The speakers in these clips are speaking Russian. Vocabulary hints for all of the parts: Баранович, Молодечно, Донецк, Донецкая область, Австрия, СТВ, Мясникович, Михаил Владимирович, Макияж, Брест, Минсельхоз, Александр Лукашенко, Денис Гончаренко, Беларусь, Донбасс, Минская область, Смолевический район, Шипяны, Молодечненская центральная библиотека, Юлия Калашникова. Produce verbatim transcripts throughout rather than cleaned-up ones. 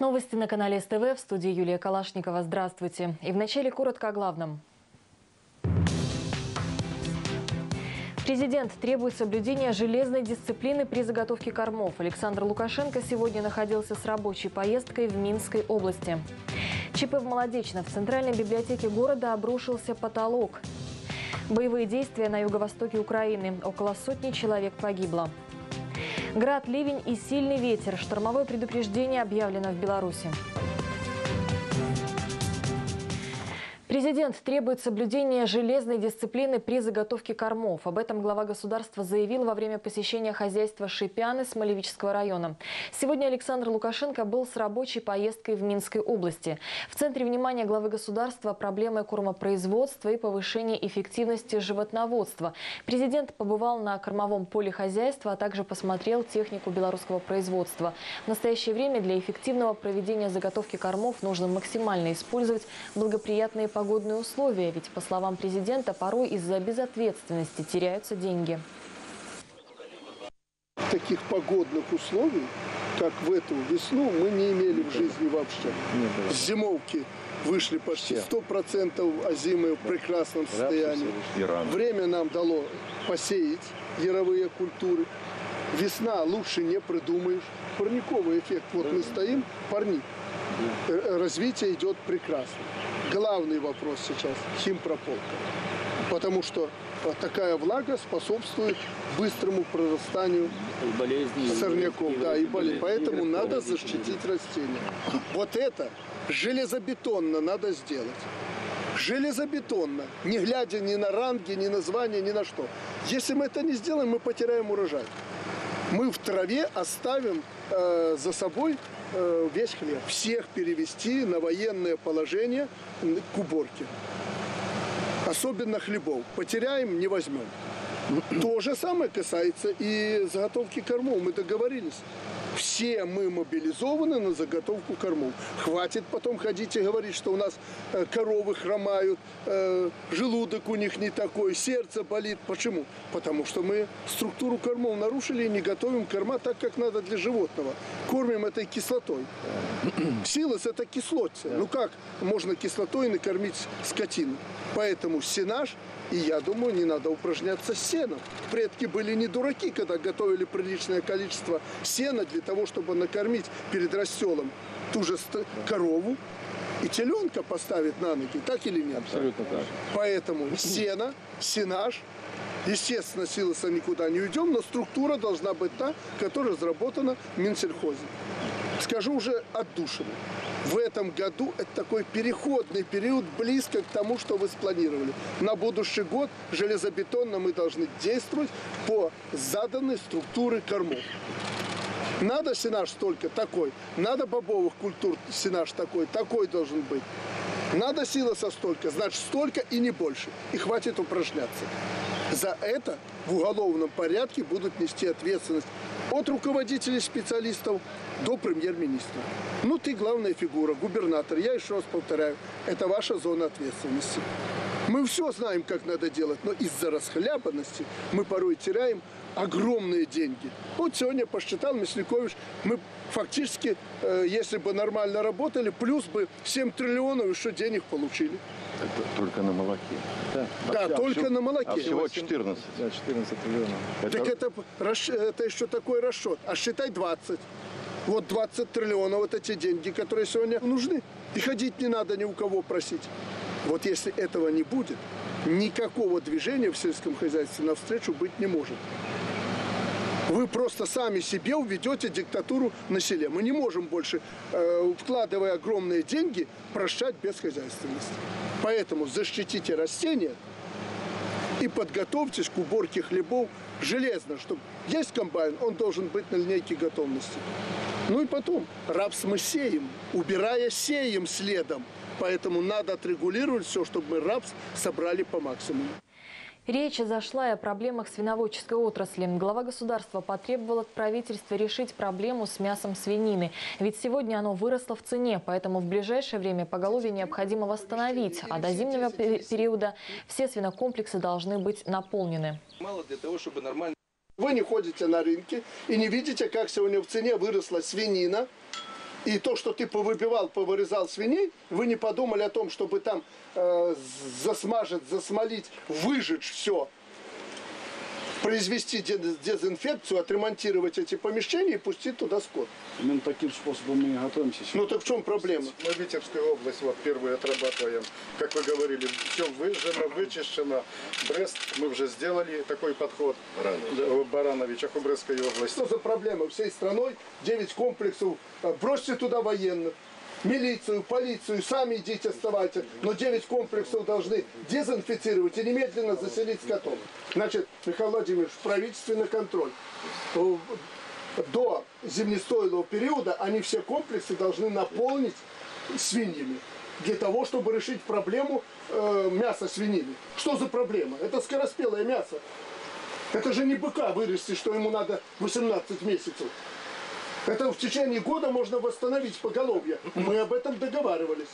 Новости на канале СТВ. В студии Юлия Калашникова. Здравствуйте. И вначале коротко о главном. Президент требует соблюдения железной дисциплины при заготовке кормов. Александр Лукашенко сегодня находился с рабочей поездкой в Минской области. ЧП в Молодечно. В центральной библиотеке города обрушился потолок. Боевые действия на юго-востоке Украины. Около сотни человек погибло. Град, ливень и сильный ветер. Штормовое предупреждение объявлено в Беларуси. Президент требует соблюдения железной дисциплины при заготовке кормов. Об этом глава государства заявил во время посещения хозяйства Шипяны Смолевического района. Сегодня Александр Лукашенко был с рабочей поездкой в Минской области. В центре внимания главы государства проблемы кормопроизводства и повышения эффективности животноводства. Президент побывал на кормовом поле хозяйства, а также посмотрел технику белорусского производства. В настоящее время для эффективного проведения заготовки кормов нужно максимально использовать благоприятные параметры. Погодные условия, ведь, по словам президента, порой из-за безответственности теряются деньги. Таких погодных условий, как в эту весну, мы не имели в жизни вообще. Зимовки вышли почти сто процентов, озимы в прекрасном состоянии. Время нам дало посеять яровые культуры. Весна лучше не придумаешь. Парниковый эффект. Вот мы стоим, парник. Развитие идет прекрасно. Главный вопрос сейчас – химпрополка. Потому что такая влага способствует быстрому прорастанию болезни, сорняков. И да, и болезнь. Поэтому и надо защитить растения. Вот это железобетонно надо сделать. Железобетонно, не глядя ни на ранги, ни на звание, ни на что. Если мы это не сделаем, мы потеряем урожай. Мы в траве оставим э, за собой э, весь хлеб. Всех перевести на военное положение к уборке. Особенно хлебов. Потеряем, не возьмем. То же самое касается и заготовки кормов. Мы договорились. Все мы мобилизованы на заготовку кормов. Хватит потом ходить и говорить, что у нас коровы хромают, желудок у них не такой, сердце болит. Почему? Потому что мы структуру кормов нарушили и не готовим корма так, как надо для животного. Кормим этой кислотой. Силос – это кислотица. Ну как можно кислотой накормить скотину? Поэтому сенаж, и я думаю, не надо упражняться с сеном. Предки были не дураки, когда готовили приличное количество сена для того, чтобы накормить перед расселом ту же корову и теленка поставить на ноги, так или нет? Абсолютно так. Поэтому сено, сенаж, естественно, силоса никуда не уйдем, но структура должна быть та, которая разработана в Минсельхозе. Скажу уже отдушину. В этом году это такой переходный период, близко к тому, что вы спланировали. На будущий год железобетонно мы должны действовать по заданной структуре кормов. Надо сенаж только такой, надо бобовых культур сенаж такой, такой должен быть. Надо силоса столько, значит столько и не больше. И хватит упражняться. За это в уголовном порядке будут нести ответственность от руководителей специалистов до премьер-министра. Ну ты главная фигура, губернатор, я еще раз повторяю, это ваша зона ответственности. Мы все знаем, как надо делать, но из-за расхлябанности мы порой теряем огромные деньги. Вот сегодня посчитал Мясникович, мы фактически, э, если бы нормально работали, плюс бы семь триллионов еще денег получили. Это только на молоке. Да, да, только всего, на молоке. А всего четырнадцать. Да, четырнадцать триллионов. Это... Так это, это еще такой расчет. А считай двадцать. Вот двадцать триллионов, вот эти деньги, которые сегодня нужны. И ходить не надо ни у кого просить. Вот если этого не будет, никакого движения в сельском хозяйстве навстречу быть не может. Вы просто сами себе уведете диктатуру на селе. Мы не можем больше, э, вкладывая огромные деньги, прощать бесхозяйственность. Поэтому защитите растения и подготовьтесь к уборке хлебов железно. Чтобы есть комбайн, он должен быть на линейке готовности. Ну и потом, рапс мы сеем, убирая сеем следом. Поэтому надо отрегулировать все, чтобы мы рапс собрали по максимуму. Речь зашла и о проблемах свиноводческой отрасли. Глава государства потребовал от правительства решить проблему с мясом свинины. Ведь сегодня оно выросло в цене, поэтому в ближайшее время поголовье необходимо восстановить. А до зимнего периода все свинокомплексы должны быть наполнены. Мало для того, чтобы нормально... Вы не ходите на рынке и не видите, как сегодня в цене выросла свинина. И то, что ты повыбивал, повырезал свиней, вы не подумали о том, чтобы там э, засмажить, засмолить, выжечь все, произвести дезинфекцию, отремонтировать эти помещения и пустить туда скот. Именно таким способом мы и готовимся сейчас. Ну так в чем проблема? Мы в Витебской области вот первые отрабатываем, как вы говорили, все выжжено, вычищено. Брест мы уже сделали такой подход. Баранович, Баранович Ахубрестская область. Что за проблема? Всей страной девять комплексов. Бросьте туда военных, милицию, полицию, сами идите оставайте. Но девять комплексов должны дезинфицировать и немедленно заселить скотов. Значит, Михаил Владимирович, правительственный контроль. До зимнестойлого периода они все комплексы должны наполнить свиньями. Для того, чтобы решить проблему э, мяса свинины. Что за проблема? Это скороспелое мясо. Это же не быка вырасти, что ему надо восемнадцать месяцев. Это в течение года можно восстановить поголовье. Мы об этом договаривались.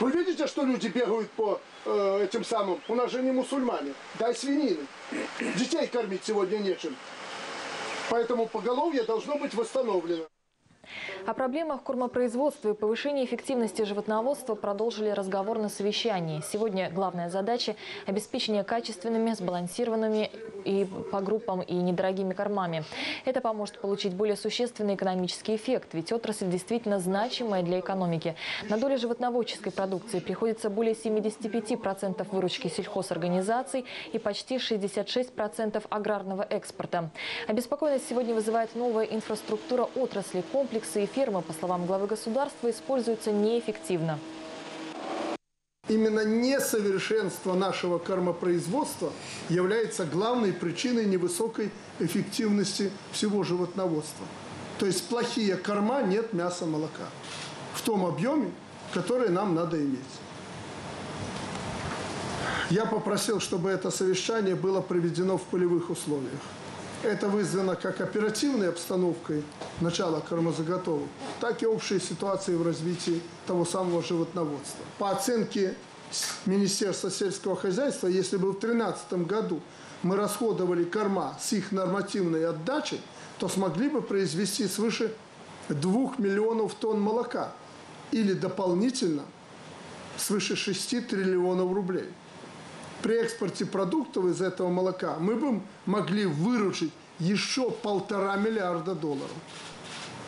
Вы видите, что люди бегают по э, этим самым? У нас же не мусульмане. Дай свинины. Детей кормить сегодня нечем. Поэтому поголовье должно быть восстановлено. О проблемах кормопроизводства и повышении эффективности животноводства продолжили разговор на совещании. Сегодня главная задача – обеспечение качественными, сбалансированными и по группам и недорогими кормами. Это поможет получить более существенный экономический эффект, ведь отрасль действительно значимая для экономики. На долю животноводческой продукции приходится более семидесяти пяти процентов выручки сельхозорганизаций и почти шестидесяти шести процентов аграрного экспорта. Обеспокоенность сегодня вызывает новая инфраструктура отрасли, комплекс. И фермы, по словам главы государства, используются неэффективно. Именно несовершенство нашего кормопроизводства является главной причиной невысокой эффективности всего животноводства. То есть плохие корма, нет мяса, молока в том объеме, который нам надо иметь. Я попросил, чтобы это совещание было проведено в полевых условиях. Это вызвано как оперативной обстановкой начала кормозаготовок, так и общей ситуацией в развитии того самого животноводства. По оценке Министерства сельского хозяйства, если бы в две тысячи тринадцатом году мы расходовали корма с их нормативной отдачей, то смогли бы произвести свыше двух миллионов тонн молока или дополнительно свыше шести триллионов рублей. При экспорте продуктов из этого молока мы бы могли выручить еще полтора миллиарда долларов.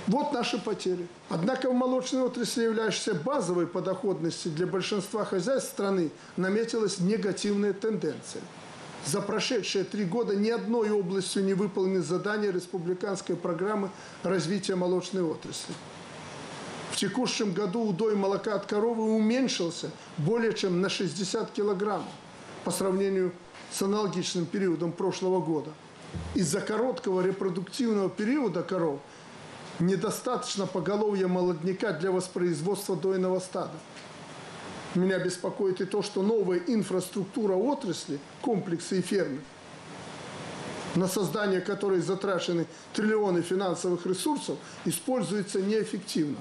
Вот наши потери. Однако в молочной отрасли, являющейся базовой подоходности для большинства хозяйств страны, наметилась негативная тенденция. За прошедшие три года ни одной областью не выполнены задания республиканской программы развития молочной отрасли. В текущем году удой молока от коровы уменьшился более чем на шестьдесят килограммов. По сравнению с аналогичным периодом прошлого года. Из-за короткого репродуктивного периода коров недостаточно поголовья молодняка для воспроизводства дойного стада. Меня беспокоит и то, что новая инфраструктура отрасли, комплексы и фермы, на создание которой затрачены триллионы финансовых ресурсов, используется неэффективно.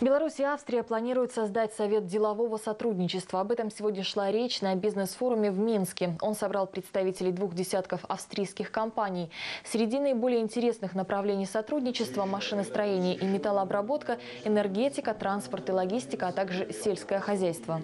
Беларусь и Австрия планируют создать совет делового сотрудничества. Об этом сегодня шла речь на бизнес-форуме в Минске. Он собрал представителей двух десятков австрийских компаний. Среди наиболее интересных направлений сотрудничества – машиностроение и металлообработка, энергетика, транспорт и логистика, а также сельское хозяйство.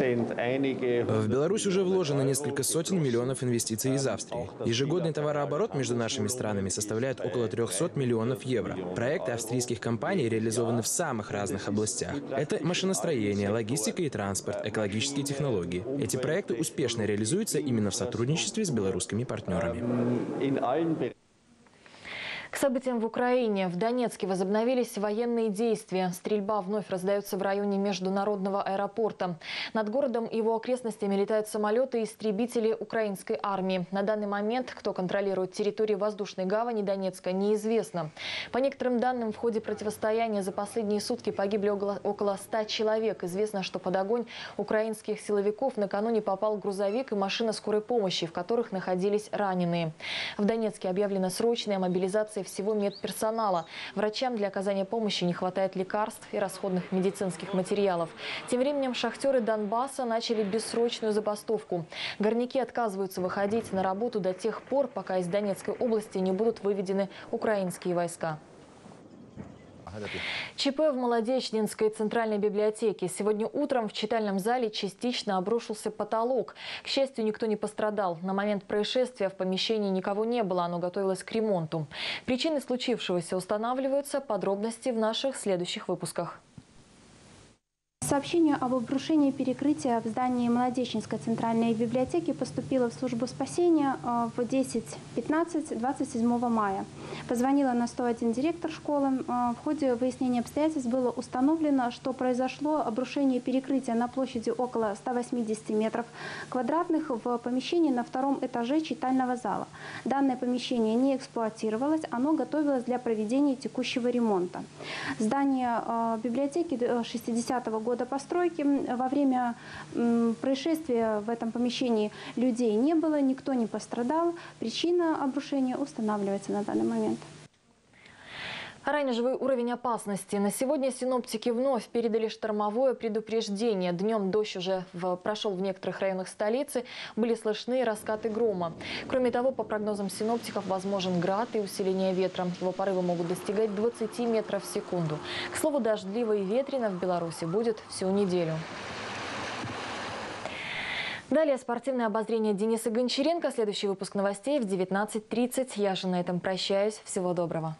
В Беларусь уже вложено несколько сотен миллионов инвестиций из Австрии. Ежегодный товарооборот между нашими странами составляет около трёхсот миллионов евро. Проекты австрийских компаний реализованы в самых разных областях. Это машиностроение, логистика и транспорт, экологические технологии. Эти проекты успешно реализуются именно в сотрудничестве с белорусскими партнерами. К событиям в Украине. В Донецке возобновились военные действия. Стрельба вновь раздается в районе международного аэропорта. Над городом и его окрестностями летают самолеты и истребители украинской армии. На данный момент, кто контролирует территорию воздушной гавани Донецка, неизвестно. По некоторым данным, в ходе противостояния за последние сутки погибли около ста человек. Известно, что под огонь украинских силовиков накануне попал грузовик и машина скорой помощи, в которых находились раненые. В Донецке объявлена срочная мобилизация мобилизации всего медперсонала. Врачам для оказания помощи не хватает лекарств и расходных медицинских материалов. Тем временем шахтеры Донбасса начали бессрочную забастовку. Горняки отказываются выходить на работу до тех пор, пока из Донецкой области не будут выведены украинские войска. ЧП в Молодечненской центральной библиотеке. Сегодня утром в читальном зале частично обрушился потолок. К счастью, никто не пострадал. На момент происшествия в помещении никого не было, оно готовилось к ремонту. Причины случившегося устанавливаются. Подробности в наших следующих выпусках. Сообщение об обрушении перекрытия в здании Молодеченской центральной библиотеки поступило в службу спасения в десять пятнадцать двадцать седьмого мая. Позвонила на сто один директор школы. В ходе выяснения обстоятельств было установлено, что произошло обрушение перекрытия на площади около ста восьмидесяти метров квадратных в помещении на втором этаже читального зала. Данное помещение не эксплуатировалось, оно готовилось для проведения текущего ремонта. Здание библиотеки шестидесятого года постройки. Во время происшествия в этом помещении людей не было, никто не пострадал. Причина обрушения устанавливается на данный момент. Оранжевый уровень опасности. На сегодня синоптики вновь передали штормовое предупреждение. Днем дождь уже в, прошел в некоторых районах столицы. Были слышны раскаты грома. Кроме того, по прогнозам синоптиков, возможен град и усиление ветра. Его порывы могут достигать двадцати метров в секунду. К слову, дождливо и ветрено в Беларуси будет всю неделю. Далее спортивное обозрение Дениса Гончаренко. Следующий выпуск новостей в девятнадцать тридцать. Я же на этом прощаюсь. Всего доброго.